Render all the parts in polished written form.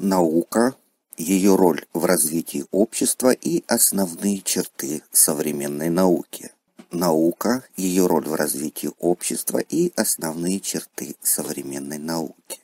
Наука, ее роль в развитии общества и основные черты современной науки. Наука, ее роль в развитии общества и основные черты современной науки.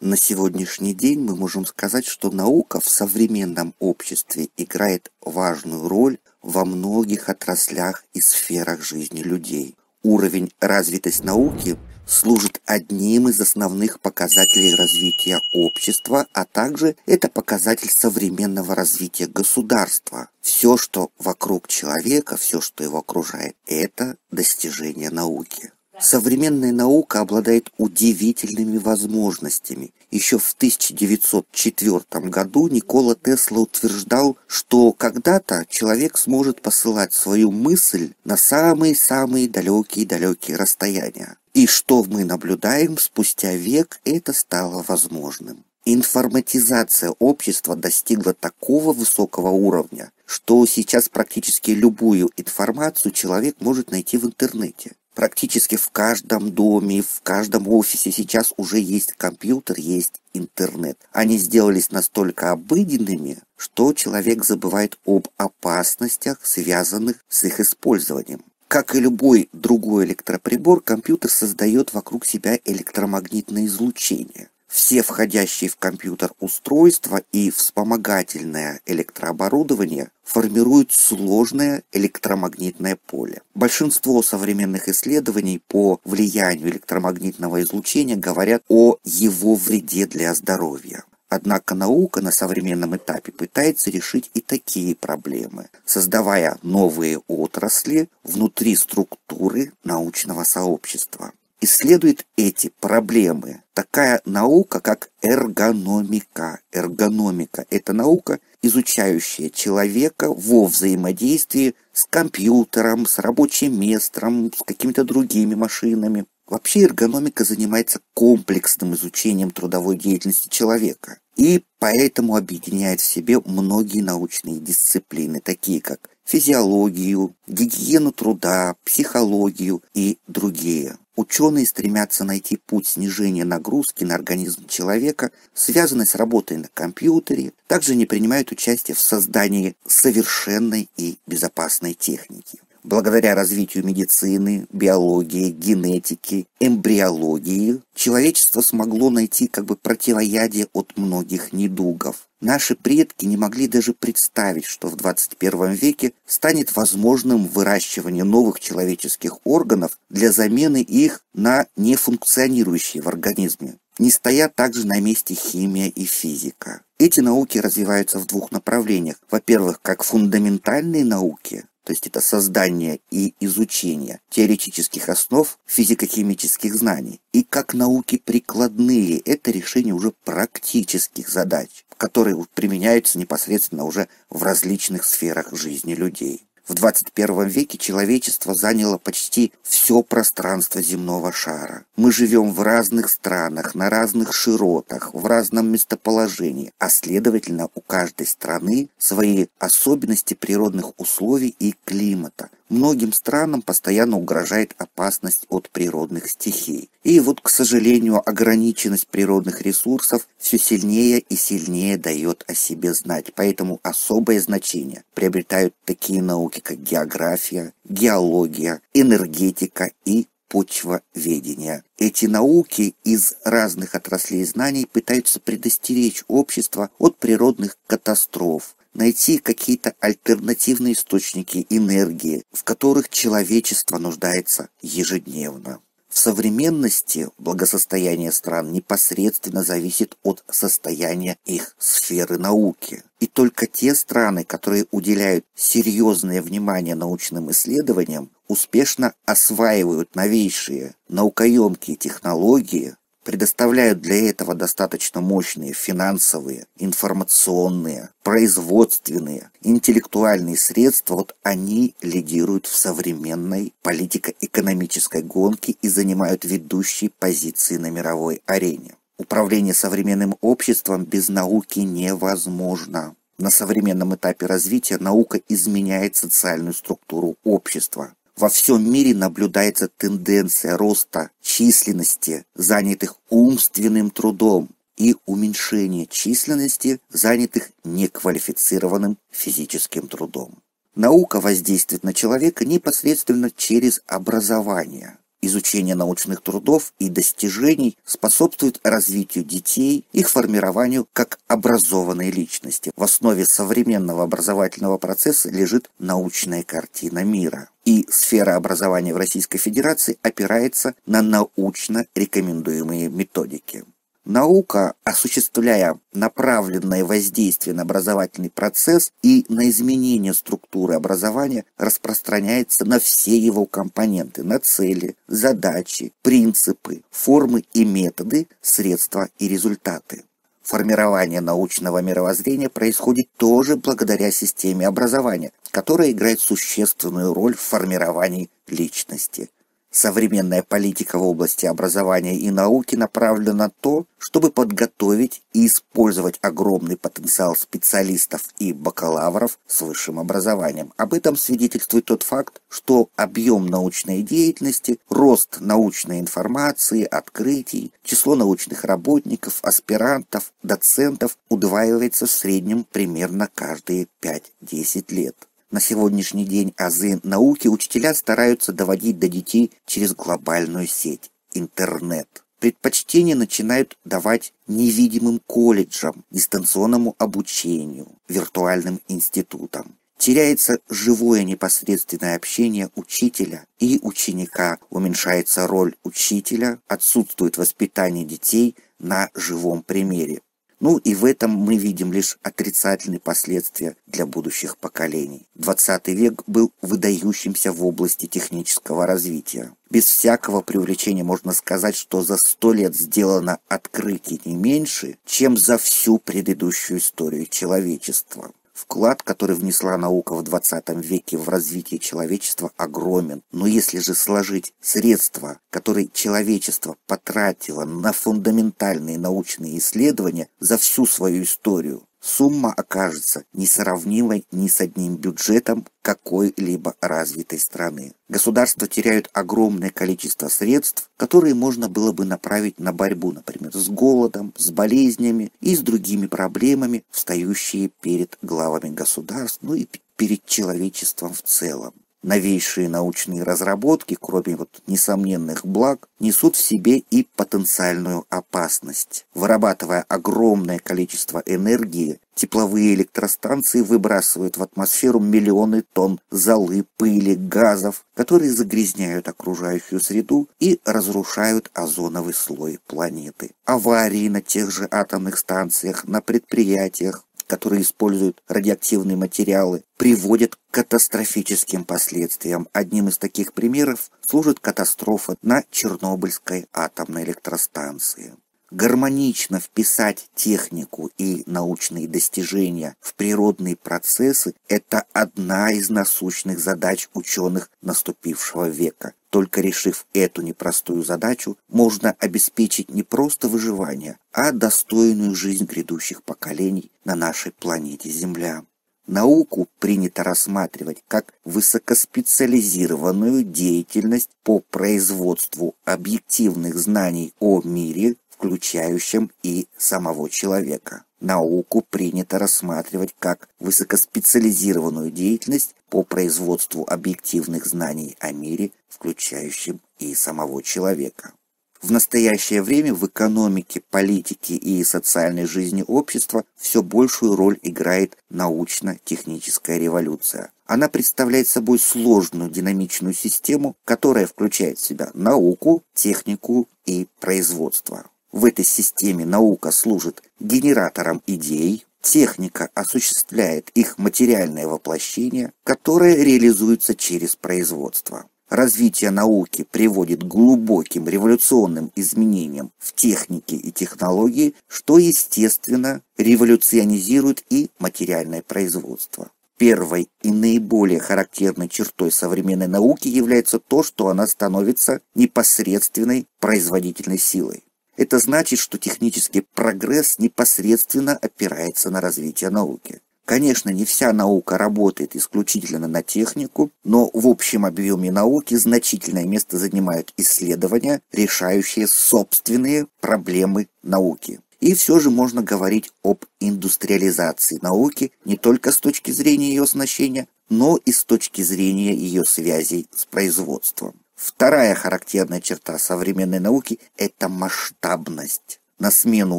На сегодняшний день мы можем сказать, что наука в современном обществе играет важную роль во многих отраслях и сферах жизни людей. Уровень развитости науки служит одним из основных показателей развития общества, а также это показатель современного развития государства. Все, что вокруг человека, все, что его окружает, это достижение науки. Современная наука обладает удивительными возможностями. Еще в 1904 году Никола Тесла утверждал, что когда-то человек сможет посылать свою мысль на самые-самые далекие-далекие расстояния. И что мы наблюдаем спустя век, это стало возможным. Информатизация общества достигла такого высокого уровня, что сейчас практически любую информацию человек может найти в интернете. Практически в каждом доме, в каждом офисе сейчас уже есть компьютер, есть интернет. Они сделались настолько обыденными, что человек забывает об опасностях, связанных с их использованием. Как и любой другой электроприбор, компьютер создает вокруг себя электромагнитное излучение. Все входящие в компьютер устройства и вспомогательное электрооборудование формируют сложное электромагнитное поле. Большинство современных исследований по влиянию электромагнитного излучения говорят о его вреде для здоровья. Однако наука на современном этапе пытается решить и такие проблемы, создавая новые отрасли внутри структуры научного сообщества. Исследует эти проблемы такая наука, как эргономика. Эргономика – это наука, изучающая человека во взаимодействии с компьютером, с рабочим местом, с какими-то другими машинами. Вообще эргономика занимается комплексным изучением трудовой деятельности человека и поэтому объединяет в себе многие научные дисциплины, такие как физиологию, гигиену труда, психологию и другие. Ученые стремятся найти путь снижения нагрузки на организм человека, связанный с работой на компьютере, также не принимают участие в создании совершенной и безопасной техники. Благодаря развитию медицины, биологии, генетики, эмбриологии, человечество смогло найти противоядие от многих недугов. Наши предки не могли даже представить, что в 21 веке станет возможным выращивание новых человеческих органов для замены их на нефункционирующие в организме, не стоя также на месте химия и физика. Эти науки развиваются в двух направлениях. Во-первых, как фундаментальные науки, то есть это создание и изучение теоретических основ физико-химических знаний, и как науки прикладные, это решение уже практических задач, которые применяются непосредственно уже в различных сферах жизни людей. В 21 веке человечество заняло почти все пространство земного шара. Мы живем в разных странах, на разных широтах, в разном местоположении, а следовательно, у каждой страны свои особенности природных условий и климата. Многим странам постоянно угрожает опасность от природных стихий. И вот, к сожалению, ограниченность природных ресурсов все сильнее и сильнее дает о себе знать. Поэтому особое значение приобретают такие науки, как география, геология, энергетика и почвоведение. Эти науки из разных отраслей знаний пытаются предостеречь общество от природных катастроф, найти какие-то альтернативные источники энергии, в которых человечество нуждается ежедневно. В современности благосостояние стран непосредственно зависит от состояния их сферы науки. И только те страны, которые уделяют серьезное внимание научным исследованиям, успешно осваивают новейшие наукоемкие технологии, предоставляют для этого достаточно мощные финансовые, информационные, производственные, интеллектуальные средства, вот они лидируют в современной политико-экономической гонке и занимают ведущие позиции на мировой арене. Управление современным обществом без науки невозможно. На современном этапе развития наука изменяет социальную структуру общества. Во всем мире наблюдается тенденция роста численности занятых умственным трудом. и уменьшение численности занятых неквалифицированным физическим трудом. Наука воздействует на человека непосредственно через образование. Изучение научных трудов и достижений способствует развитию детей, их формированию как образованной личности. В основе современного образовательного процесса лежит научная картина мира. И сфера образования в Российской Федерации опирается на научно рекомендуемые методики. Наука, осуществляя направленное воздействие на образовательный процесс и на изменение структуры образования, распространяется на все его компоненты, на цели, задачи, принципы, формы и методы, средства и результаты. Формирование научного мировоззрения происходит тоже благодаря системе образования, которая играет существенную роль в формировании личности. Современная политика в области образования и науки направлена на то, чтобы подготовить и использовать огромный потенциал специалистов и бакалавров с высшим образованием. Об этом свидетельствует тот факт, что объем научной деятельности, рост научной информации, открытий, число научных работников, аспирантов, доцентов удваивается в среднем примерно каждые 5-10 лет. На сегодняшний день азы науки учителя стараются доводить до детей через глобальную сеть – интернет. Предпочтение начинают давать невидимым колледжам, дистанционному обучению, виртуальным институтам. Теряется живое непосредственное общение учителя и ученика, уменьшается роль учителя, отсутствует воспитание детей на живом примере. Ну и в этом мы видим лишь отрицательные последствия для будущих поколений. 20 век был выдающимся в области технического развития. Без всякого преувеличения можно сказать, что за 100 лет сделано открытий не меньше, чем за всю предыдущую историю человечества. Вклад, который внесла наука в 20 веке в развитие человечества, огромен. Но если же сложить средства, которые человечество потратило на фундаментальные научные исследования за всю свою историю, сумма окажется несравнимой ни с одним бюджетом какой-либо развитой страны. Государства теряют огромное количество средств, которые можно было бы направить на борьбу, например, с голодом, с болезнями и с другими проблемами, встающие перед главами государств, ну и перед человечеством в целом. Новейшие научные разработки, кроме несомненных благ, несут в себе и потенциальную опасность. Вырабатывая огромное количество энергии, тепловые электростанции выбрасывают в атмосферу миллионы тонн золы, пыли, газов, которые загрязняют окружающую среду и разрушают озоновый слой планеты. Аварии на тех же атомных станциях, на предприятиях, которые используют радиоактивные материалы, приводят к катастрофическим последствиям. Одним из таких примеров служит катастрофа на Чернобыльской атомной электростанции. Гармонично вписать технику и научные достижения в природные процессы – это одна из насущных задач ученых наступившего века. Только решив эту непростую задачу, можно обеспечить не просто выживание, а достойную жизнь грядущих поколений на нашей планете Земля. Науку принято рассматривать как высокоспециализированную деятельность по производству объективных знаний о мире, включающим и самого человека. Науку принято рассматривать как высокоспециализированную деятельность по производству объективных знаний о мире, включающим и самого человека. В настоящее время в экономике, политике и социальной жизни общества все большую роль играет научно-техническая революция. Она представляет собой сложную динамичную систему, которая включает в себя науку, технику и производство. В этой системе наука служит генератором идей, техника осуществляет их материальное воплощение, которое реализуется через производство. Развитие науки приводит к глубоким революционным изменениям в технике и технологии, что, естественно, революционизирует и материальное производство. Первой и наиболее характерной чертой современной науки является то, что она становится непосредственной производительной силой. Это значит, что технический прогресс непосредственно опирается на развитие науки. Конечно, не вся наука работает исключительно на технику, но в общем объеме науки значительное место занимают исследования, решающие собственные проблемы науки. И все же можно говорить об индустриализации науки не только с точки зрения ее оснащения, но и с точки зрения ее связей с производством. Вторая характерная черта современной науки – это масштабность. На смену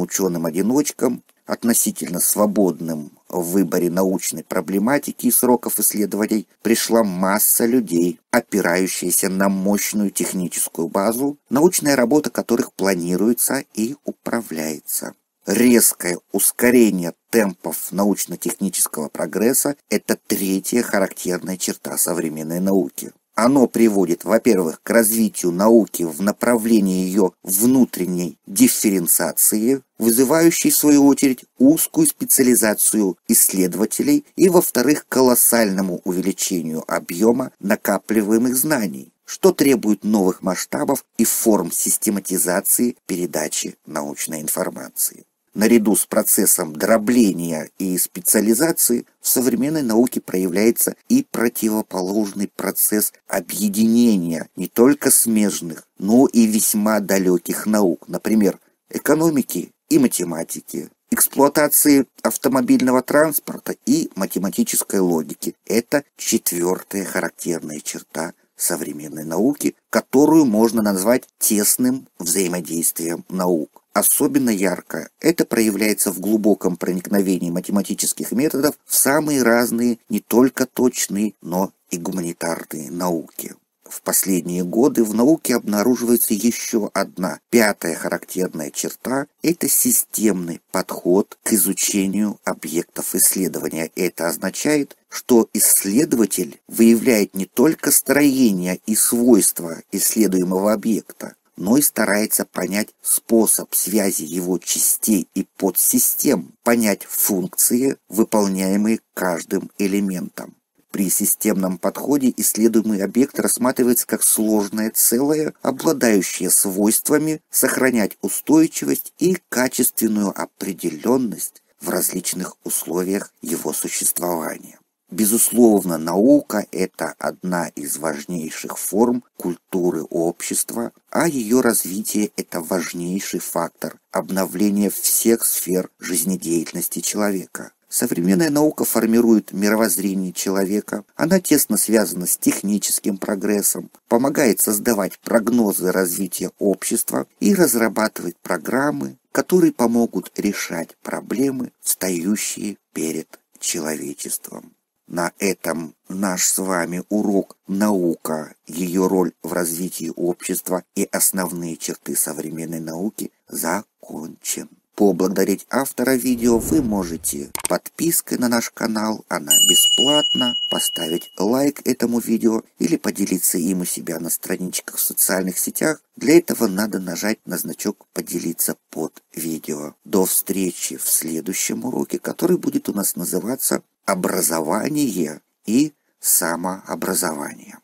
ученым-одиночкам, относительно свободным в выборе научной проблематики и сроков исследований, пришла масса людей, опирающаяся на мощную техническую базу, научная работа которых планируется и управляется. Резкое ускорение темпов научно-технического прогресса – это третья характерная черта современной науки. Оно приводит, во-первых, к развитию науки в направлении ее внутренней дифференциации, вызывающей, в свою очередь, узкую специализацию исследователей и, во-вторых, колоссальному увеличению объема накапливаемых знаний, что требует новых масштабов и форм систематизации передачи научной информации. Наряду с процессом дробления и специализации в современной науке проявляется и противоположный процесс объединения не только смежных, но и весьма далеких наук, например, экономики и математики, эксплуатации автомобильного транспорта и математической логики. Это четвертая характерная черта современной науки, которую можно назвать тесным взаимодействием наук. Особенно ярко это проявляется в глубоком проникновении математических методов в самые разные, не только точные, но и гуманитарные науки. В последние годы в науке обнаруживается еще одна, пятая характерная черта – это системный подход к изучению объектов исследования. Это означает, что исследователь выявляет не только строение и свойства исследуемого объекта, но и старается понять способ связи его частей и подсистем, понять функции, выполняемые каждым элементом. При системном подходе исследуемый объект рассматривается как сложное целое, обладающее свойствами сохранять устойчивость и качественную определенность в различных условиях его существования. Безусловно, наука – это одна из важнейших форм культуры общества, а ее развитие – это важнейший фактор обновления всех сфер жизнедеятельности человека. Современная наука формирует мировоззрение человека, она тесно связана с техническим прогрессом, помогает создавать прогнозы развития общества и разрабатывать программы, которые помогут решать проблемы, встающие перед человечеством. На этом наш с вами урок «Наука, ее роль в развитии общества и основные черты современной науки» закончен. Поблагодарить автора видео вы можете подпиской на наш канал, она бесплатна, поставить лайк этому видео или поделиться им у себя на страничках в социальных сетях. Для этого надо нажать на значок «Поделиться» под видео. До встречи в следующем уроке, который будет у нас называться «Образование и самообразование».